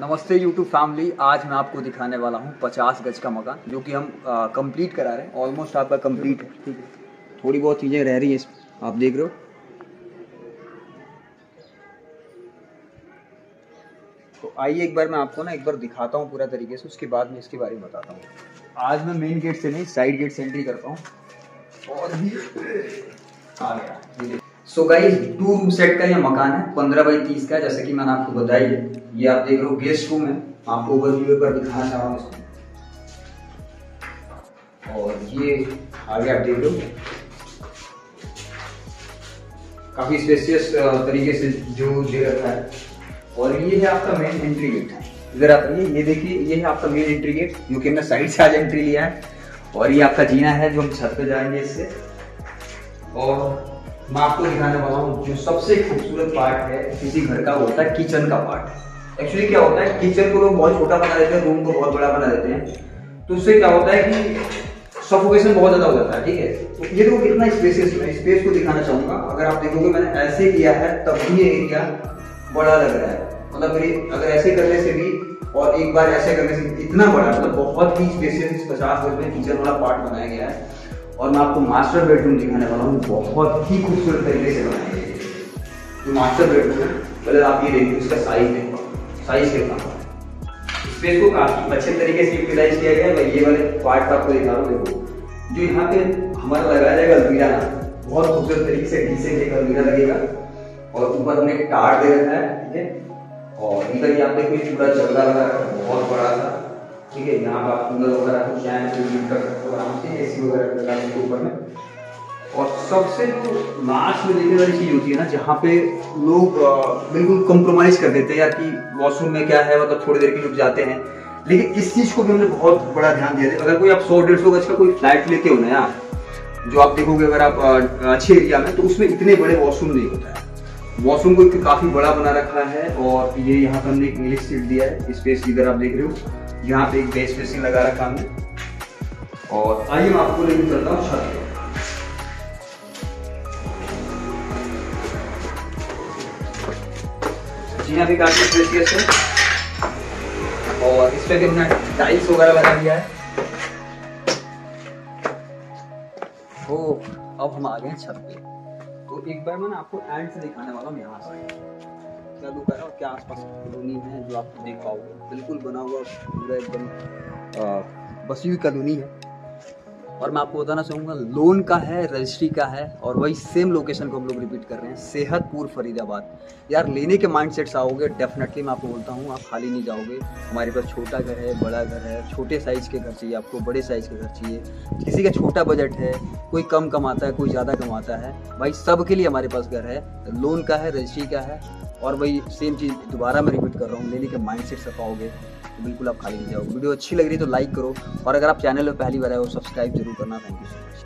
नमस्ते YouTube family, आज मैं आपको दिखाने वाला हूँ 50 गज का मकान जो कि हम कंप्लीट करा रहे हैं। ऑलमोस्ट आपका कंप्लीट है, ठीक है। थोड़ी बहुत चीज़ें रह रही हैं, आप देख रहे हो। तो आइए एक बार मैं आपको ना एक बार दिखाता हूँ पूरा तरीके से, उसके बाद मैं इसके बारे में बताता हूँ। आज मैं मेन गेट से नहीं, साइड गेट से एंट्री करता हूँ और भी आ गया। सो गाइस, 2 रूम सेट का ये मकान है, 15 बाई 30 का। जैसे कि मैंने आपको बताई है, ये आप देख रहे हो गेस्ट रूम है। आपको ओवरव्यू पर दिखाना चाह रहा हूँ और ये आगे आप देख रहे हो काफी स्पेशियस तरीके से जो दे रखा है। और ये है आपका मेन एंट्री गेट। इधर आप ये देखिए, ये है आपका मेन एंट्री गेट जो कि हमने साइड से आज एंट्री लिया है। और ये आपका जीना है जो हम छत पे जाएंगे इससे। और मैं आपको दिखाने वाला हूँ जो सबसे खूबसूरत पार्ट है किसी घर का, होता है किचन का पार्ट। एक्चुअली क्या होता है, किचन को लोग बहुत छोटा बना देते हैं, रूम को बहुत बड़ा बना देते हैं। तो उससे क्या होता है कि सफोकेशन बहुत ज़्यादा हो जाता है, ठीक है। तो ये देखो कितना स्पेसियस है, स्पेस को दिखाना चाहूँगा। अगर आप देखोगे मैंने ऐसे किया है तब भी ये एरिया बड़ा लग रहा है, मतलब अगर ऐसे करने से भी और एक बार ऐसे करने से इतना बड़ा, मतलब बहुत ही स्पेसियस 50 गज में किचन वाला पार्ट बनाया गया है। और मैं आपको मास्टर बेडरूम दिखाने वाला हूँ, बहुत ही खूबसूरत तरीके से बनाया है जो मास्टर बेडरूम है। पहले आप ये देखिए उसका साइज देखो, साइज कितना है। स्पेस को काफी अच्छे तरीके से यूटिलाइज किया गया है। मैं ये वाले पार्ट आपको दिखा रहा हूँ, देखो जो यहाँ पे हमारा लगाया जाएगा अलमीरा, बहुत खूबसूरत तरीके से डीसेंट एक अलमीरा लगेगा। और ऊपर हमने टाट दे रखा है, ठीक है। और इधर ही आप देखो पूरा जगह लगा है, बहुत बड़ा सा, ठीक है। यहाँ पर आप कूलर वगैरह कुछ चाहें कर सकते हो आराम से, एसी वगैरह लगा के ऊपर में। और सबसे जो लास्ट में देखने वाली चीज़ होती है ना, जहाँ पे लोग बिल्कुल कंप्रोमाइज़ कर देते हैं यार कि वॉशरूम में क्या है, मतलब थोड़ी देर के रुक जाते हैं। लेकिन इस चीज़ को भी हमने बहुत बड़ा ध्यान दिया था। अगर कोई आप 100-150 गज का कोई फ्लैट लेते हो ना यार, जो आप देखोगे अगर आप अच्छे एरिया में, तो उसमें इतने बड़े वॉशरूम नहीं होता है। वॉशरूम को काफ़ी बड़ा बना रखा है। और ये यहाँ पर हमने एक इंग्लिश सीट दिया है स्पेस, इधर आप देख रहे हो यहाँ पे एक बेस स्पेसिंग लगा रखा हमने। और आइए मैं आपको लेकर चलता हूँ छत पे। जीना भी काफी स्पेशियस है और इस पे भी हमने टाइल्स वगैरह लगा दिया है। अब हम आ गए छत पे। तो एक बार मैं आपको एंड से दिखाने वाला हूँ, यहाँ से क्या लुक है और क्या आसपास कॉलोनी है जो आप देख पाओगे। बिल्कुल बना हुआ पूरा एकदम बसी हुई कॉलोनी है। और मैं आपको बताना चाहूँगा, लोन का है, रजिस्ट्री का है, और वही सेम लोकेशन को हम लोग रिपीट कर रहे हैं, सेहतपुर फरीदाबाद। यार लेने के माइंडसेट से आओगे, डेफिनेटली मैं आपको बोलता हूँ आप खाली नहीं जाओगे। हमारे पास छोटा घर है, बड़ा घर है, छोटे साइज़ के घर चाहिए आपको, बड़े साइज़ के घर चाहिए। किसी का छोटा बजट है, कोई कम कमाता है, कोई ज़्यादा कमाता है, भाई सब के लिए हमारे पास घर है। लोन का है, रजिस्ट्री का है, और वही सेम चीज़ दोबारा मैं रिपीट कर रहा हूँ, लेने के माइंडसेट से पाओगे तो बिल्कुल आप खाली नहीं जाओगे। वीडियो अच्छी लग रही है तो लाइक करो, और अगर आप चैनल पर पहली बार आए हो सब्सक्राइब जरूर करना। Thank you so much.